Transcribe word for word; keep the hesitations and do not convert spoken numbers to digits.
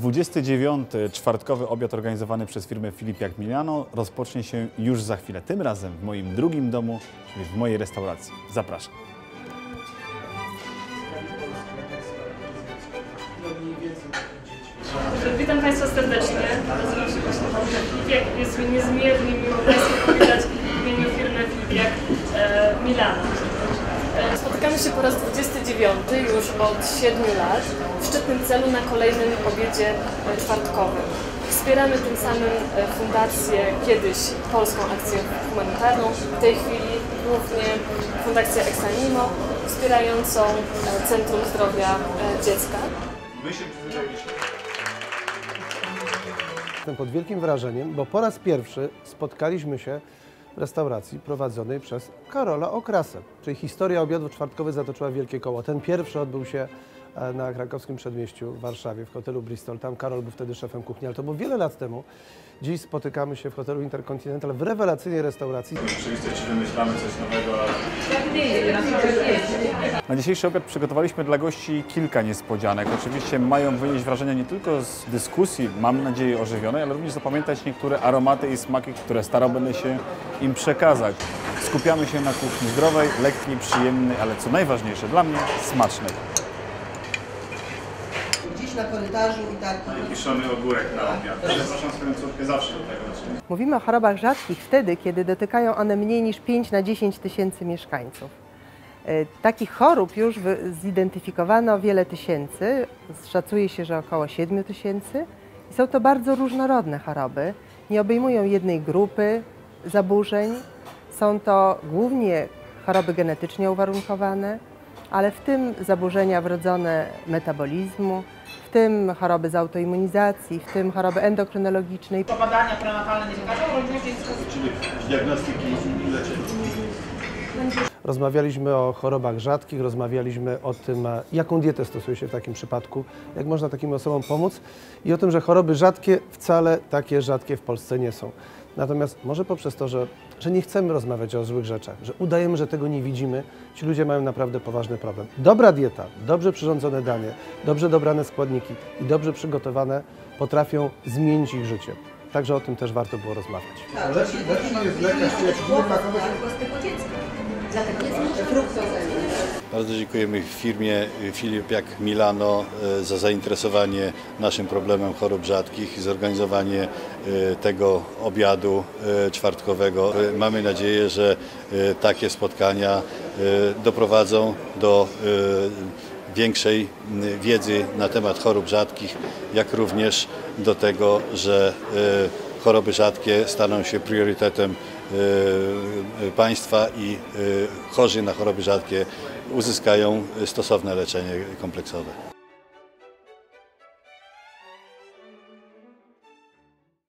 dwudziesty dziewiąty czwartkowy obiad organizowany przez firmę Philipiak Milano rozpocznie się już za chwilę. Tym razem w moim drugim domu, czyli w mojej restauracji. Zapraszam. Witam Państwa serdecznie. Nazywam się właśnie Paweł Filipiak. Jest mi niezmiernie miło Państwu powitać w imieniu firmy Philipiak Milano. Spotykamy się po raz dwudziesty dziewiąty już od siedmiu lat w szczytnym celu na kolejnym obiedzie czwartkowym. Wspieramy tym samym fundację, kiedyś Polską Akcję Humanitarną, w tej chwili głównie Fundację Exanimo, wspierającą Centrum Zdrowia Dziecka. My się przyzwyczailiśmy. Jestem pod wielkim wrażeniem, bo po raz pierwszy spotkaliśmy się w restauracji prowadzonej przez Karola Okrasę. Czyli historia obiadów czwartkowych zatoczyła wielkie koło. Ten pierwszy odbył się na krakowskim przedmieściu w Warszawie, w hotelu Bristol. Tam Karol był wtedy szefem kuchni, ale to było wiele lat temu. Dziś spotykamy się w hotelu Intercontinental w rewelacyjnej restauracji. Oczywiście ci wymyślamy coś nowego. Na dzisiejszy obiad przygotowaliśmy dla gości kilka niespodzianek. Oczywiście mają wynieść wrażenie nie tylko z dyskusji, mam nadzieję, ożywionej, ale również zapamiętać niektóre aromaty i smaki, które staro będę się im przekazać. Skupiamy się na kuchni zdrowej, lekkiej, przyjemnej, ale co najważniejsze dla mnie, smacznej. Na korytarzu i tak. Kiszony ogórek na obiad. Zapraszam swoją córkę zawsze do tego. Mówimy o chorobach rzadkich wtedy, kiedy dotykają one mniej niż pięć na dziesięć tysięcy mieszkańców. Takich chorób już zidentyfikowano wiele tysięcy, szacuje się, że około siedmiu tysięcy. I są to bardzo różnorodne choroby, nie obejmują jednej grupy zaburzeń. Są to głównie choroby genetycznie uwarunkowane, ale w tym zaburzenia wrodzone metabolizmu, w tym choroby z autoimmunizacji, w tym choroby endokrynologicznej. To badania prenatalne dzieciaka, czyli diagnostyki i leczenie. Rozmawialiśmy o chorobach rzadkich, rozmawialiśmy o tym, jaką dietę stosuje się w takim przypadku, jak można takim osobom pomóc i o tym, że choroby rzadkie wcale takie rzadkie w Polsce nie są. Natomiast może poprzez to, że, że nie chcemy rozmawiać o złych rzeczach, że udajemy, że tego nie widzimy, ci ludzie mają naprawdę poważny problem. Dobra dieta, dobrze przyrządzone danie, dobrze dobrane składniki i dobrze przygotowane potrafią zmienić ich życie. Także o tym też warto było rozmawiać. Tak, lepszy jest lekarz, czy jest głowa, kogoś... Bardzo dziękujemy firmie Philipiak Milano za zainteresowanie naszym problemem chorób rzadkich i zorganizowanie tego obiadu czwartkowego. Mamy nadzieję, że takie spotkania doprowadzą do większej wiedzy na temat chorób rzadkich, jak również do tego, że choroby rzadkie staną się priorytetem państwa i chorzy na choroby rzadkie uzyskają stosowne leczenie kompleksowe.